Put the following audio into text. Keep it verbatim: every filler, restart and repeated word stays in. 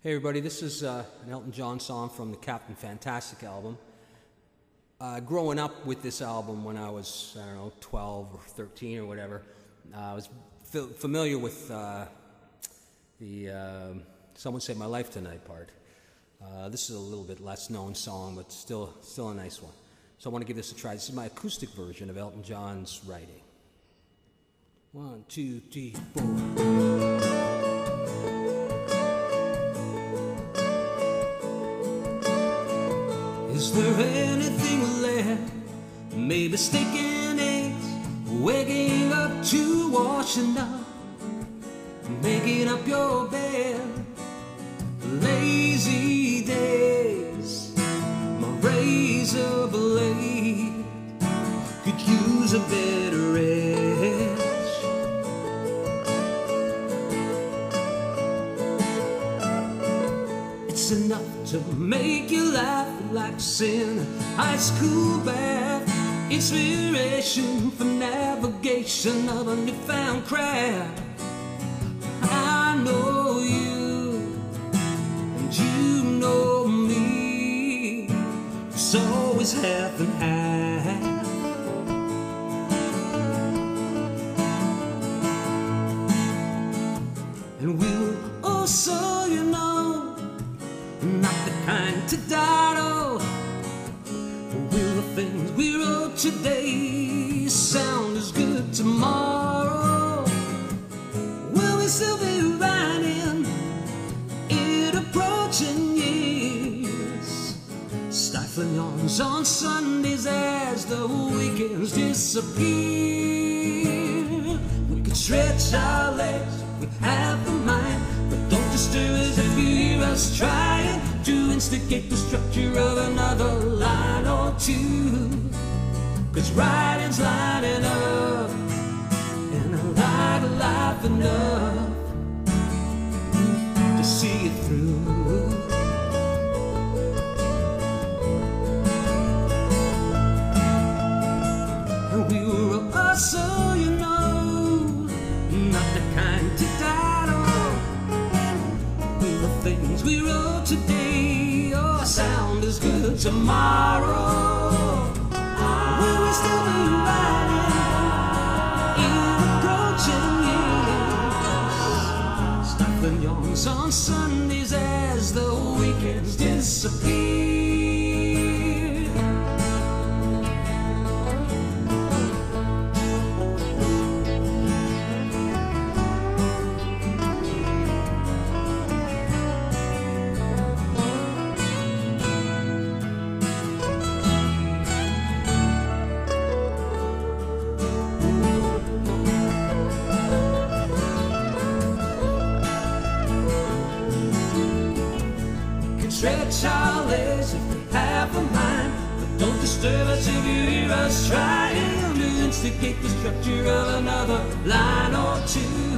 Hey everybody, this is uh, an Elton John song from the Captain Fantastic album. Uh, growing up with this album when I was, I don't know, twelve or thirteen or whatever, uh, I was f familiar with uh, the uh, Someone Saved My Life Tonight part. Uh, this is a little bit less known song, but still, still a nice one. So I want to give this a try. This is my acoustic version of Elton John's writing. One, two, three, four. Is there anything left? Maybe sticking eggs, waking up to washing up, making up your bed. Lazy days, my razor blade could use a better edge. It's enough to make you laugh like sin, high school bath, inspiration for navigation of a newfound craft. I know you, and you know me. It's always half and half, and we'll also, you know, not the kind to dawdle. Will the things we wrote today sound as good tomorrow? Will we still be writing it, approaching years, stifling yawns on Sundays as the weekends disappear? We could stretch our legs, we have the mind, but don't disturb us if you hear us try to instigate the structure of another line or two. Cause writing's lining up, and I like life enough to see it through. And we were also, you know, not the kind to dawdle. We were things we wrote today sound as good tomorrow. Will we still be riding in approaching years, stifling yawns on Sundays as the weekends disappear? Stretch our legs if we have a mind, but don't disturb us if you hear us trying to instigate the structure of another line or two.